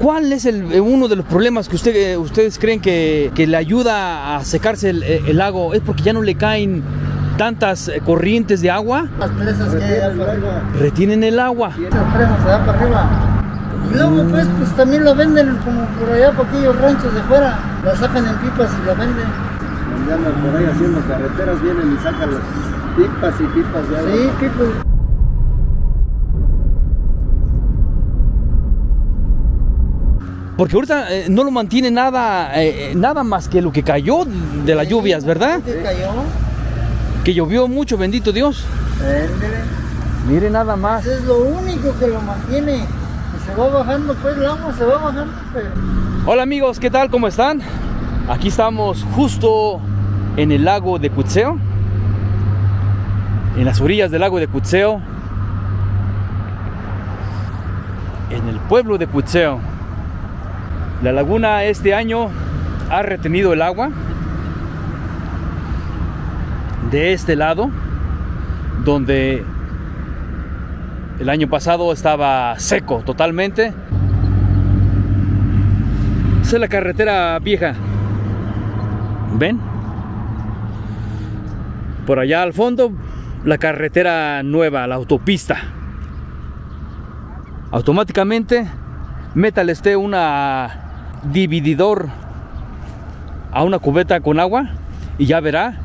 ¿Cuál es uno de los problemas que ustedes creen que le ayuda a secarse el lago? ¿Es porque ya no le caen tantas corrientes de agua? Las presas que retienen el agua. Las presas se dan para arriba. Luego pues también la venden como por allá por aquellos ranchos de fuera. La sacan en pipas y la venden. Ya por ahí haciendo carreteras vienen y sacan las pipas y pipas de agua. Sí, pipas. Porque ahorita no lo mantiene nada más que lo que cayó de las lluvias, ¿verdad? ¿Qué cayó? Que llovió mucho, bendito Dios. Mire nada más. Es lo único que lo mantiene. Se va bajando, pues el agua se va bajando. Pues. Hola amigos, ¿qué tal? ¿Cómo están? Aquí estamos justo en el lago de Cuitzeo. En las orillas del lago de Cuitzeo. En el pueblo de Cuitzeo. La laguna este año ha retenido el agua de este lado, donde el año pasado estaba seco totalmente. Esa es la carretera vieja. ¿Ven? Por allá al fondo, la carretera nueva, la autopista. Automáticamente, métale usted una divididor a una cubeta con agua y ya verá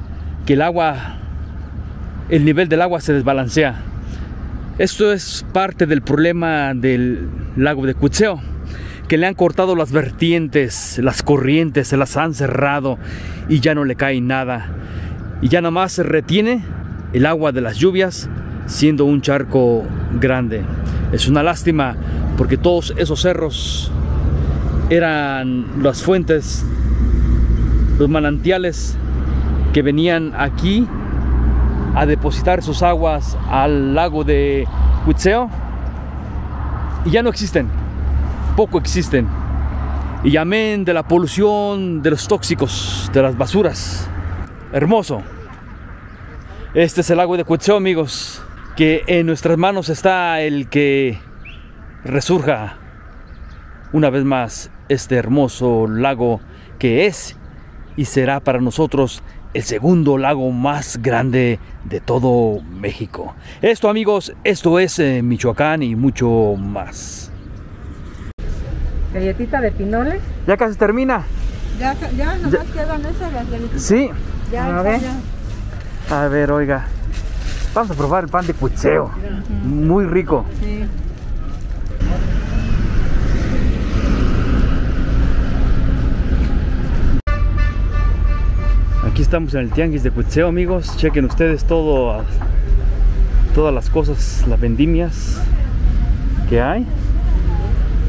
que el nivel del agua se desbalancea. Esto es parte del problema del lago de Cuitzeo, que le han cortado las vertientes, las corrientes se las han cerrado y ya no le cae nada, y ya nada más se retiene el agua de las lluvias, siendo un charco grande. Es una lástima, porque todos esos cerros eran las fuentes, los manantiales que venían aquí a depositar sus aguas al lago de Cuitzeo, y ya no existen, poco existen. Y amén de la polución, de los tóxicos, de las basuras. Hermoso. Este es el lago de Cuitzeo, amigos, que en nuestras manos está el que resurja una vez más este hermoso lago, que es y será para nosotros el segundo lago más grande de todo México. Esto, amigos, esto es Michoacán y mucho más. Galletita de pinoles. Ya casi termina. Ya nomás quedan esas, las galletitas. Sí. Ya, a ver, oiga. Vamos a probar el pan de Cuitzeo. Muy rico. Sí. Aquí estamos en el tianguis de Cuitzeo, amigos. Chequen ustedes todas las cosas, las vendimias que hay.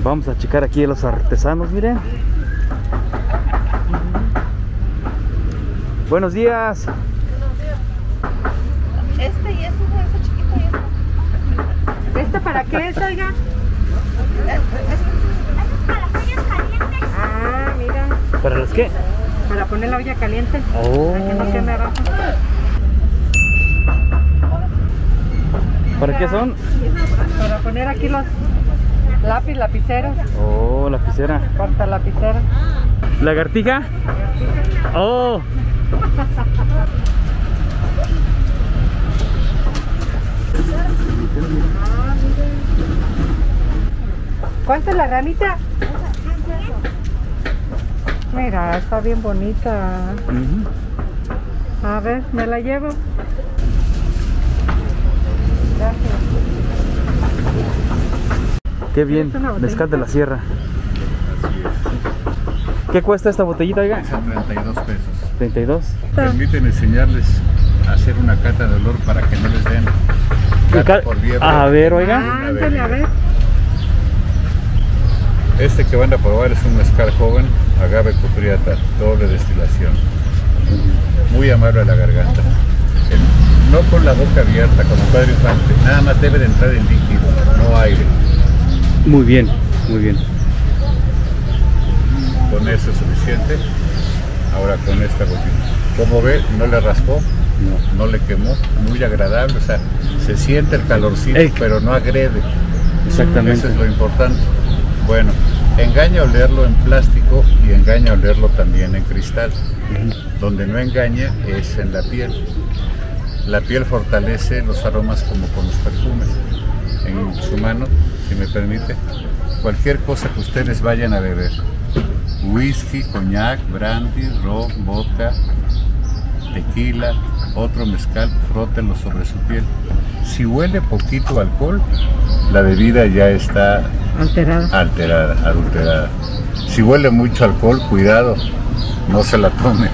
Vamos a checar aquí a los artesanos, miren. Buenos días. Este y ese, ¿no? Ese chiquito y este. ¿Este para qué es, oiga? Es para las ollas calientes. Ah, mira. ¿Para las qué? Para poner la olla caliente. Oh. ¿Para qué son? Para poner aquí los lapiceros. Oh, lapicera. Corta lapicera. ¿Lagartija? Oh. ¿Cuánto es la ranita? Mira, está bien bonita. A ver, me la llevo. Gracias. Qué bien, mezcal de la sierra. ¿Qué cuesta esta botellita, oiga? Cuesta 32 pesos. ¿32? Permiten enseñarles a hacer una cata de olor para que no les den cata por viernes. A ver, oiga. Ah, ándale, a ver. Este que van a probar es un mezcal joven, agave cupreata, doble destilación. Muy amable a la garganta. no con la boca abierta, como padre infante, nada más debe de entrar el líquido, no aire. Muy bien, muy bien. Con eso es suficiente. Ahora con esta botella. Como ve, no le raspó, no le quemó, muy agradable, o sea, se siente el calorcito, pero no agrede. Exactamente. Eso es lo importante. Bueno, engaña a olerlo en plástico y engaña a olerlo también en cristal. Donde no engaña es en la piel. La piel fortalece los aromas como con los perfumes. En su mano, si me permite, cualquier cosa que ustedes vayan a beber. Whisky, coñac, brandy, ron, vodka, tequila, otro mezcal, frótenlo sobre su piel. Si huele poquito alcohol, la bebida ya está alterada, adulterada. Si huele mucho alcohol, cuidado, no se la tome.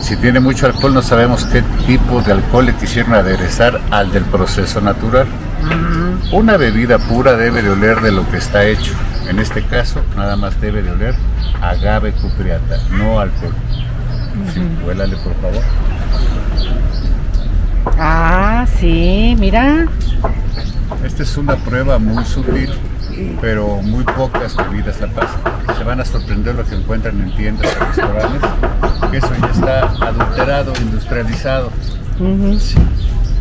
Si tiene mucho alcohol, no sabemos qué tipo de alcohol le quisieron aderezar al del proceso natural. Una bebida pura debe de oler de lo que está hecho. En este caso, nada más debe de oler agave cupreata, no alcohol. Sí, huélale, por favor. Ah, sí, mira. Esta es una prueba muy sutil, pero muy pocas bebidas la pasan. Se van a sorprender lo que encuentran en tiendas o restaurantes, que eso ya está adulterado, industrializado. Sí,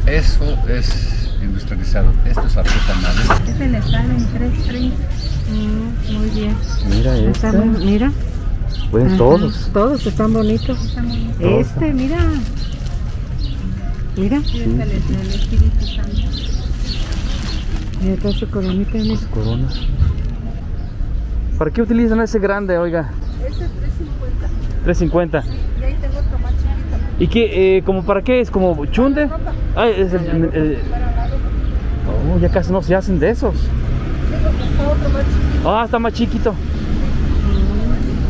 eso es industrializado, esto es artesanal. Este le sale en 3.30. Muy bien. Mira, esta. Mira. Bueno, todos. Todos están bonitos. Este, mira. Mira. Sí, mira, está su coronita. Sus coronas. ¿Para qué utilizan ese grande, oiga? Ese es 3.50. 3.50. Sí, y ahí tengo otro más chiquito. ¿Y qué? ¿Como para qué? ¿Es como chunde? Ah, es el... Oh, ya casi no se hacen de esos. Ah, está más chiquito.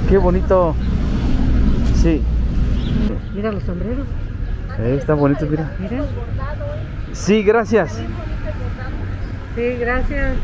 Qué bonito. Sí. Mira los sombreros. Están bonitos, mira. Sí, gracias. Sí, gracias.